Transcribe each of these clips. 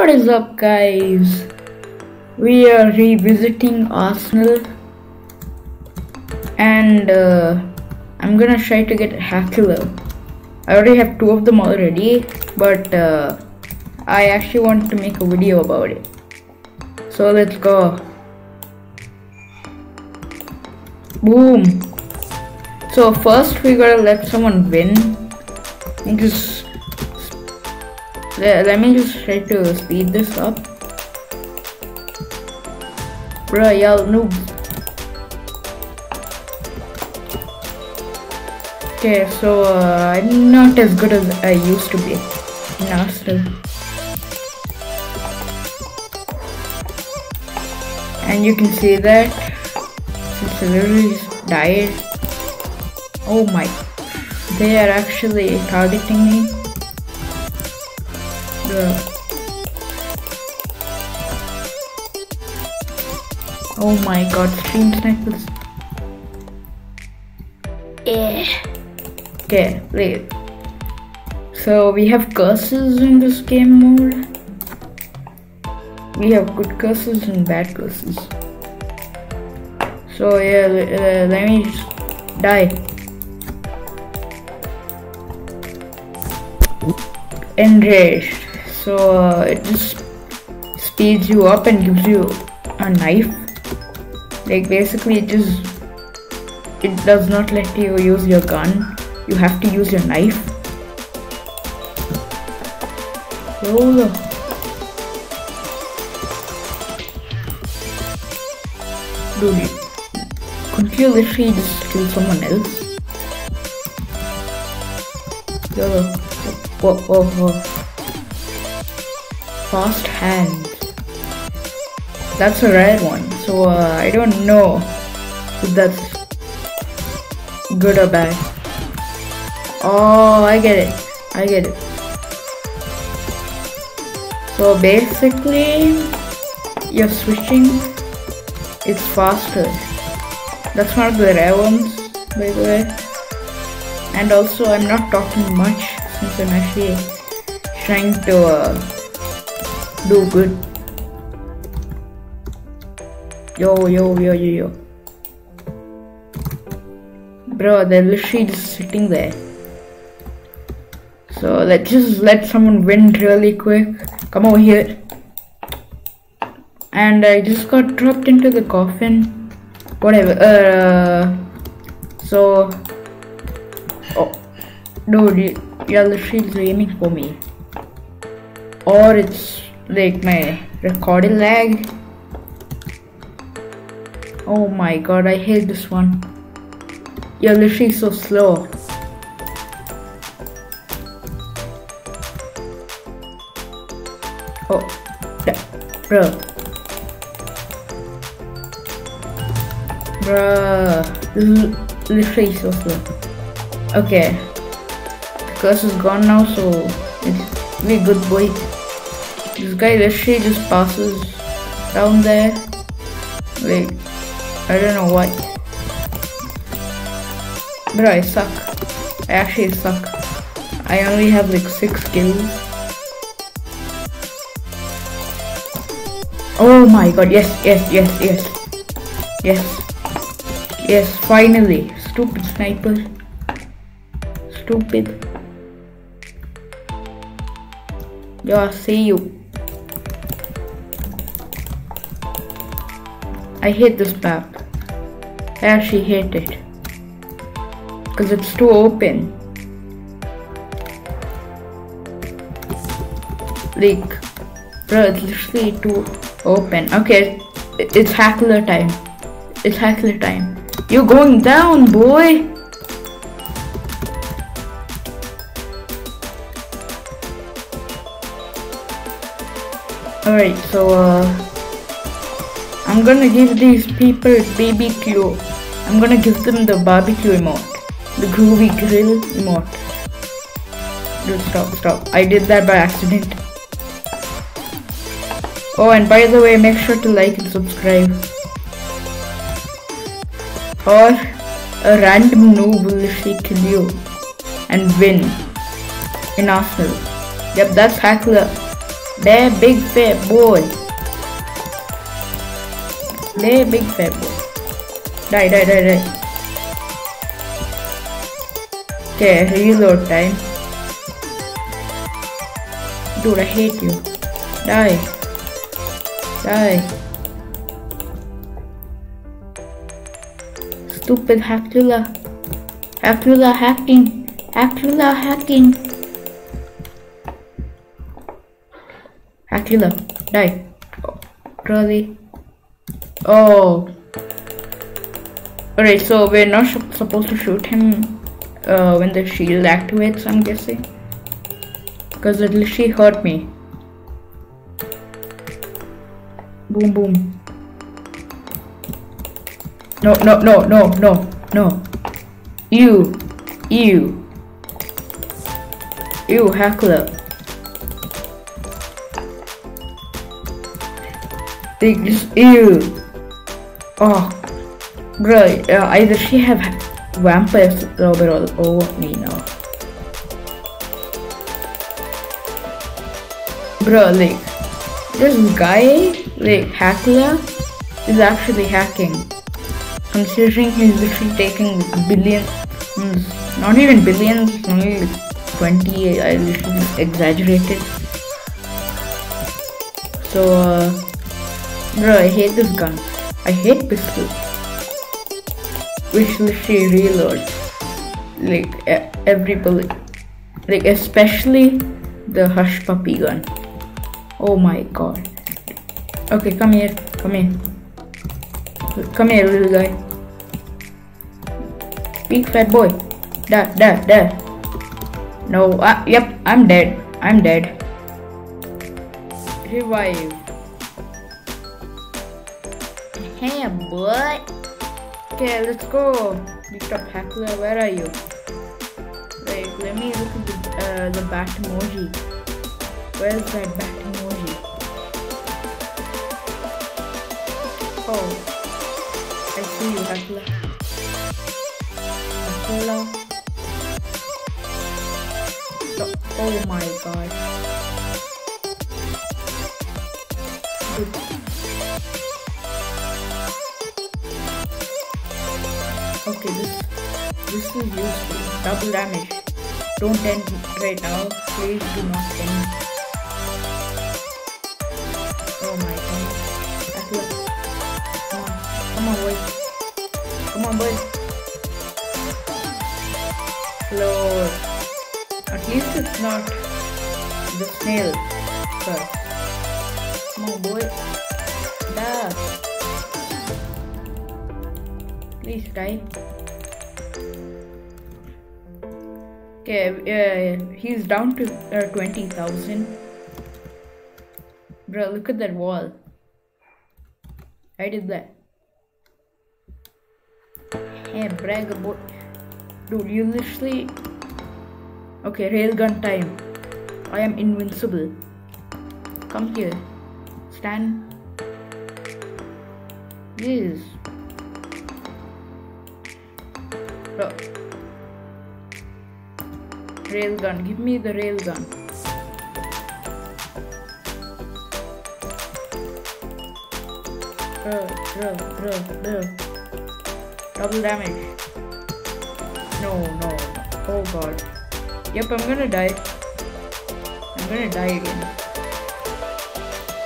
What is up, guys? We are revisiting Arsenal, and I'm gonna try to get Hackler. I already have two of them already, but I actually want to make a video about it. So let's go. Boom. So first we gotta let someone win. Let me just try to speed this up. Bruh, y'all noob. Okay, so I'm not as good as I used to be. Nah, still. And you can see that it's literally died. Oh my. They are actually targeting me. Oh my god, stream snipers. Yeah. Okay, wait. So we have curses in this game mode. We have good curses and bad curses. So yeah, let me just die. Enraged. So it just speeds you up and gives you a knife. Like basically it does not let you use your gun. You have to use your knife. Oh. Dude, couldn't you literally just kill someone else? Whoa. Fast hand. That's a rare one, so I don't know if that's good or bad. Oh, I get it. So basically, you're switching. It's faster. That's one of the rare ones, by the way. And also, I'm not talking much since I'm actually trying to do good. Yo. Bro, they're literally just sitting there. So let's just let someone win really quick. Come over here. And I just got dropped into the coffin. Whatever. So. Oh. Dude, you're literally aiming for me. Or it's like my recording lag. Oh my god, I hate this one. You're literally so slow. Oh, bro, this is literally so slow. Okay, the curse is gone now, so it's really good, boy. This guy literally just passes down there. Like, I don't know why. Bro, I suck. I actually suck. I only have like 6 kills. Oh my god, yes, finally. Stupid sniper. Stupid. Yo, I see you. I hate this map. I actually hate it. Because it's too open. Like, bro, it's literally too open. Okay, it's Hackler time. It's Hackler time. You're going down, boy! Alright, so I'm gonna give these people BBQ. I'm gonna give them the barbecue emote. The groovy grill emote. Dude, stop. I did that by accident. Oh, and by the way, make sure to like and subscribe. Or a random noob will literally kill you and win in Arsenal. Yep, that's Hackler. They're big fat boy. They're big fat boy. Die. Okay, reload time. Dude, I hate you. Die. Stupid Hactula. Hactula hacking. Hactula, die. Oh, really? Oh. Alright, so we're not supposed to shoot him when the shield activates, I'm guessing. Because it literally hurt me. Boom. No. You hackler. Take this, ew. Oh, right. Either she have vampires over all over me now. Bro, like, this guy, like, Hackler, is actually hacking. Considering he's literally taking billions, not even billions, only 20, I literally exaggerated. So, bro, I hate this gun. I hate pistol. Which literally reloads, like, every bullet. Like, especially the Hush Puppy gun. Oh my god. Okay, come here little guy. Big fat boy. Dead. No, yep, I'm dead. Revive. Hey boy. Okay, let's go. Big top hackler, where are you? Wait, let me look at the bat emoji. Where's that bat emoji? Oh, I see you, Akula. Oh my god. Good. Okay, this is useful. Double damage. Don't end right now. Please do not end. Come on boy. Lord. At least it's not the snail. But come on boy. Duh. Please die. Okay, he's down to 20,000. Bro, look at that wall. I did that. Hey, brag about, dude, you literally. Okay, railgun time. I am invincible. Come here. Stand. Yes. Bro. Railgun. Give me the railgun. Bro. Double damage. No. Oh god. Yep, I'm gonna die. I'm gonna die again.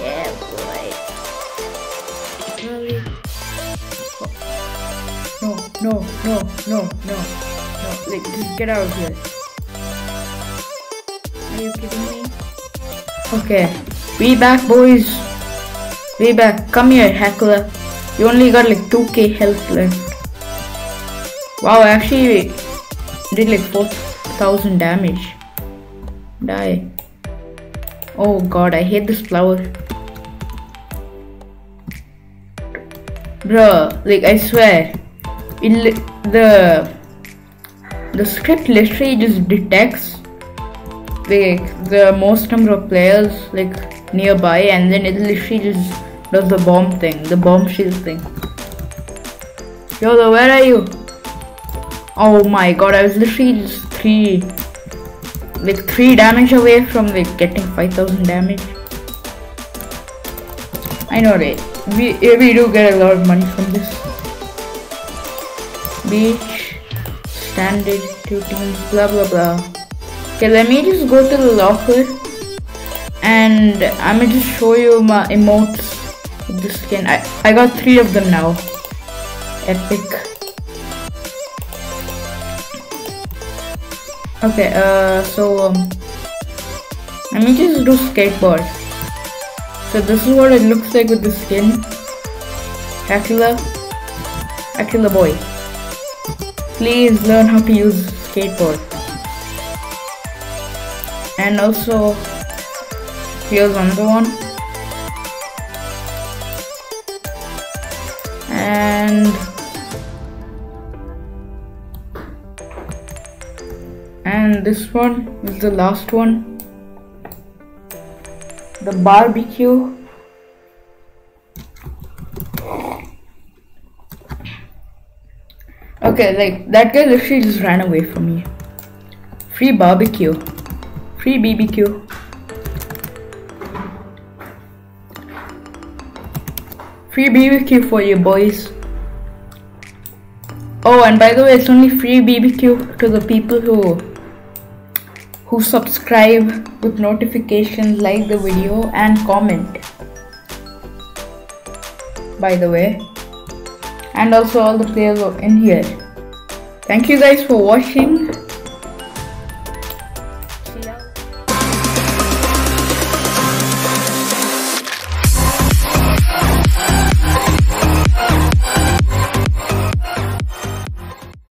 Yeah, boy. Really? Oh. No. Like, just get out of here. Are you kidding me? Okay. Be back, boys. Be back. Come here, Hackler. You only got like 2k health left. Wow, I actually did like 4,000 damage. Die. Oh god, I hate this flower. Bruh, like I swear, the script literally just detects like the most number of players like nearby, and then it literally just does the bomb thing, the bomb shield thing. Yolo, where are you? Oh my god, I was literally just three damage away from like getting 5,000 damage. I know that we do get a lot of money from this. Beach, standard, 2 teams, blah blah blah. Okay, let me just go to the locker and I'm gonna just show you my emotes with this skin. I got 3 of them now. Epic. Okay, let me just do skateboard. So this is what it looks like with the skin. Aquila boy, please learn how to use skateboard. And also, here's another one. And this one is the last one. The barbecue. Okay, like that guy literally just ran away from me. Free barbecue. Free BBQ. Free BBQ for you boys. Oh, and by the way, it's only free BBQ to the people who subscribe with notifications, like the video and comment, by the way, and also all the players in here. Thank you guys for watching.